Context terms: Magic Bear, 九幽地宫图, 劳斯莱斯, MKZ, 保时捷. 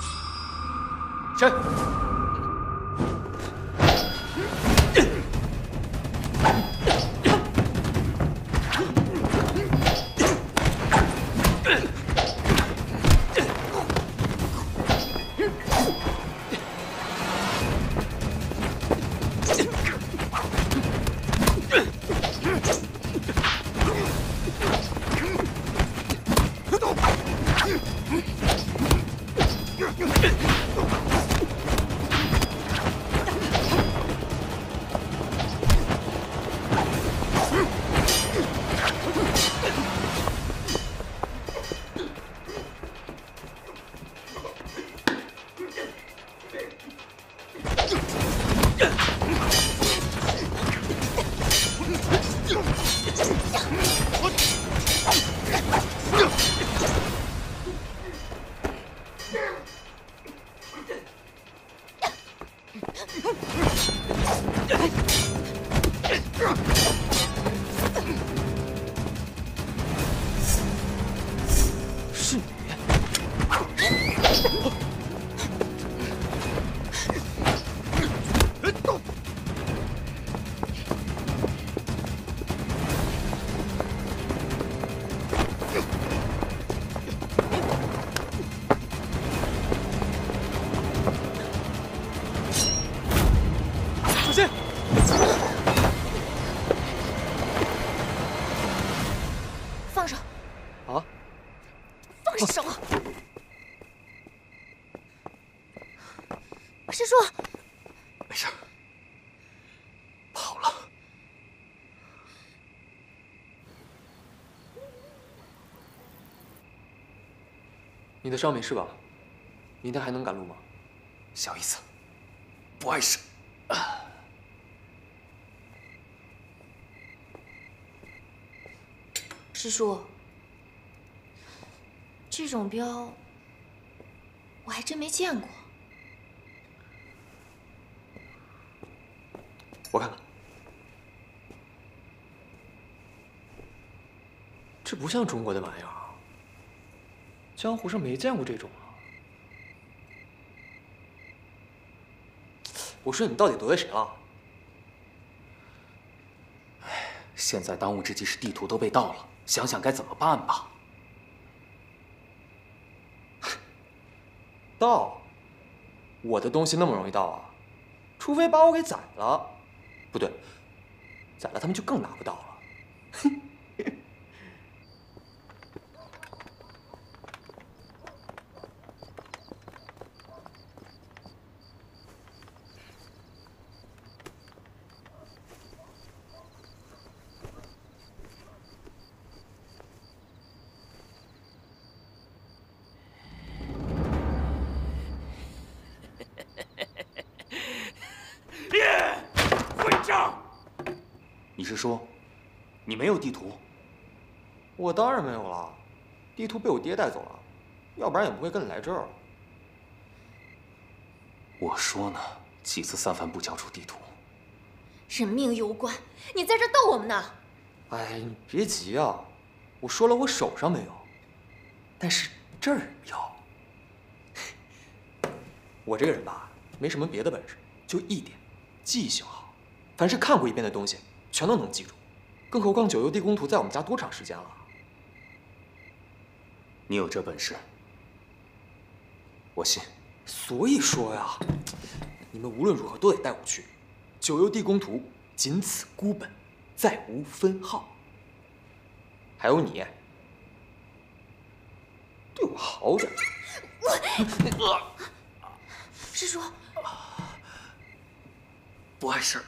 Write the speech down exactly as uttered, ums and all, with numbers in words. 谁？ 你的伤没事吧？明天还能赶路吗？小意思，不碍事。师叔，这种镖我还真没见过。我看看，这不像中国的玩意儿。 江湖上没见过这种啊！我说你到底得罪谁了？哎，现在当务之急是地图都被盗了，想想该怎么办吧。盗？我的东西那么容易盗啊？除非把我给宰了，不对，宰了他们就更拿不到了。哼。 地图，我当然没有了。地图被我爹带走了，要不然也不会跟你来这儿。我说呢，几次三番不交出地图，人命攸关，你在这逗我们呢。哎，你别急啊，我说了我手上没有，但是这儿有。我这个人吧，没什么别的本事，就一点，记性好，凡是看过一遍的东西，全都能记住。 更何况《九幽地宫图》在我们家多长时间了？你有这本事，我信。所以说呀，你们无论如何都得带我去《九幽地宫图》，仅此孤本，再无分号。还有你，对我好点。我，师叔，不碍事儿。